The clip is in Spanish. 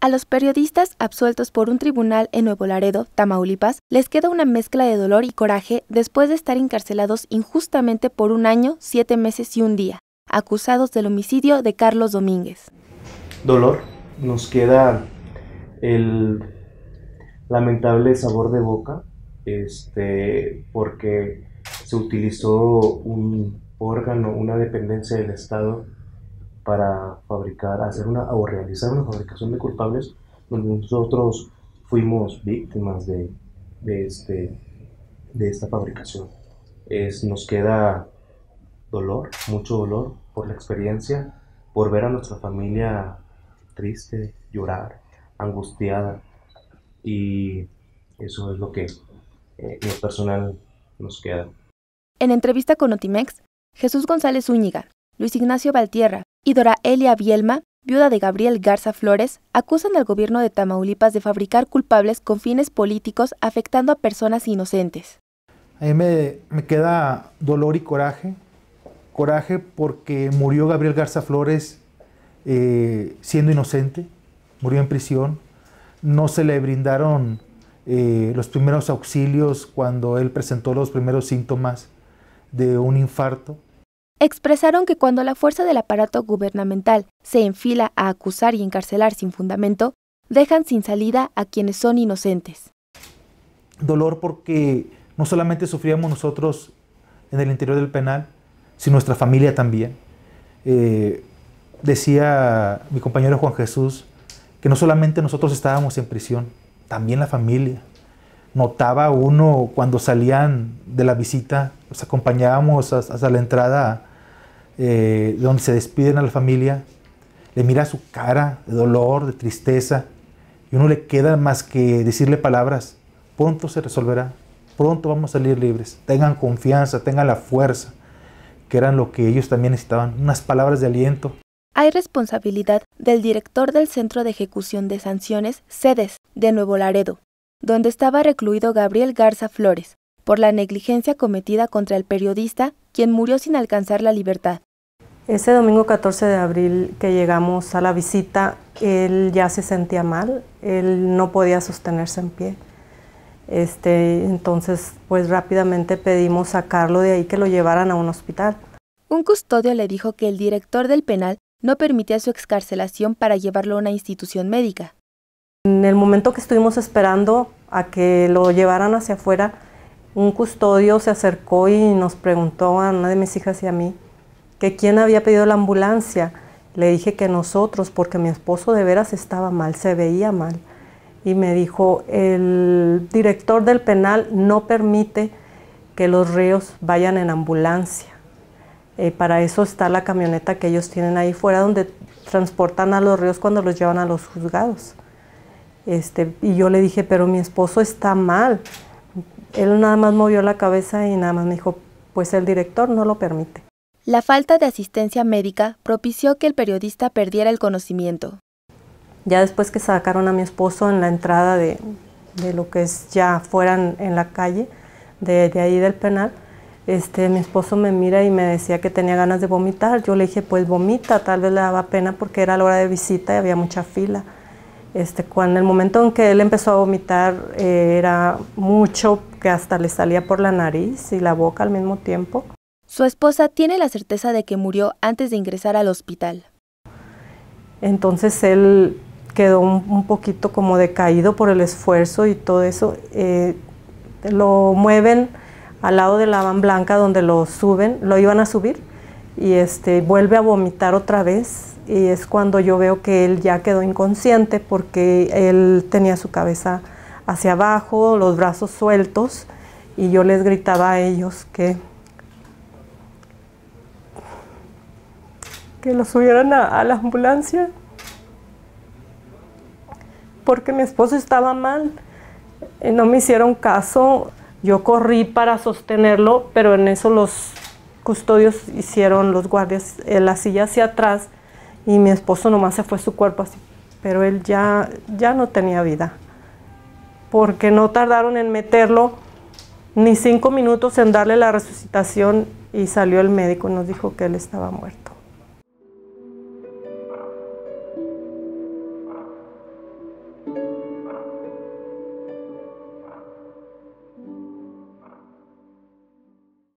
A los periodistas absueltos por un tribunal en Nuevo Laredo, Tamaulipas, les queda una mezcla de dolor y coraje después de estar encarcelados injustamente por 1 año, 7 meses y 1 día, acusados del homicidio de Carlos Domínguez. Dolor, nos queda el lamentable sabor de boca, porque se utilizó un órgano, una dependencia del Estado, para realizar una fabricación de culpables, donde nosotros fuimos víctimas de esta fabricación. Nos queda dolor, mucho dolor por la experiencia, por ver a nuestra familia triste, llorar, angustiada, y eso es lo que en lo personal nos queda. En entrevista con Notimex, Jesús González Zúñiga, Luis Ignacio Baltierra y Dora Elia Bielma, viuda de Gabriel Garza Flores, acusan al gobierno de Tamaulipas de fabricar culpables con fines políticos afectando a personas inocentes. A mí me queda dolor y coraje. Coraje porque murió Gabriel Garza Flores siendo inocente, murió en prisión. No se le brindaron los primeros auxilios cuando él presentó los primeros síntomas de un infarto. Expresaron que cuando la fuerza del aparato gubernamental se enfila a acusar y encarcelar sin fundamento, dejan sin salida a quienes son inocentes. Dolor porque no solamente sufríamos nosotros en el interior del penal, sino nuestra familia también. Decía mi compañero Juan Jesús que no solamente nosotros estábamos en prisión, también la familia. Notaba uno cuando salían de la visita, los acompañábamos hasta la entrada donde se despiden a la familia, le mira su cara de dolor, de tristeza, y uno le queda más que decirle palabras: pronto se resolverá, pronto vamos a salir libres, tengan confianza, tengan la fuerza, que eran lo que ellos también necesitaban, unas palabras de aliento. Hay responsabilidad del director del Centro de Ejecución de Sanciones, CEDES, de Nuevo Laredo, donde estaba recluido Gabriel Garza Flores, por la negligencia cometida contra el periodista, quien murió sin alcanzar la libertad. Ese domingo 14 de abril que llegamos a la visita, él ya se sentía mal, él no podía sostenerse en pie. Entonces, pues rápidamente pedimos sacarlo de ahí, que lo llevaran a un hospital. Un custodio le dijo que el director del penal no permitía su excarcelación para llevarlo a una institución médica. En el momento que estuvimos esperando a que lo llevaran hacia afuera, un custodio se acercó y nos preguntó a una de mis hijas y a mí que quién había pedido la ambulancia. Le dije que nosotros, porque mi esposo de veras estaba mal, se veía mal. Y me dijo, el director del penal no permite que los reos vayan en ambulancia. Para eso está la camioneta que ellos tienen ahí fuera, donde transportan a los reos cuando los llevan a los juzgados. Y yo le dije, pero mi esposo está mal. Él nada más movió la cabeza y nada más me dijo, pues el director no lo permite. La falta de asistencia médica propició que el periodista perdiera el conocimiento. Ya después que sacaron a mi esposo en la entrada de lo que es ya fuera en la calle, de ahí del penal, mi esposo me mira y me decía que tenía ganas de vomitar. Yo le dije, pues vomita, tal vez le daba pena porque era la hora de visita y había mucha fila. Cuando el momento en que él empezó a vomitar era mucho, que hasta le salía por la nariz y la boca al mismo tiempo. Su esposa tiene la certeza de que murió antes de ingresar al hospital. Entonces él quedó un poquito como decaído por el esfuerzo y todo eso. Lo mueven al lado de la van blanca donde lo iban a subir y vuelve a vomitar otra vez. Y es cuando yo veo que él ya quedó inconsciente porque él tenía su cabeza hacia abajo, los brazos sueltos, y yo les gritaba a ellos que lo subieran a la ambulancia porque mi esposo estaba mal. No me hicieron caso, yo corrí para sostenerlo, pero en eso los custodios hicieron, los guardias, la silla hacia atrás, y mi esposo nomás se fue su cuerpo así, pero él ya no tenía vida, porque no tardaron en meterlo ni 5 minutos en darle la resucitación y salió el médico y nos dijo que él estaba muerto.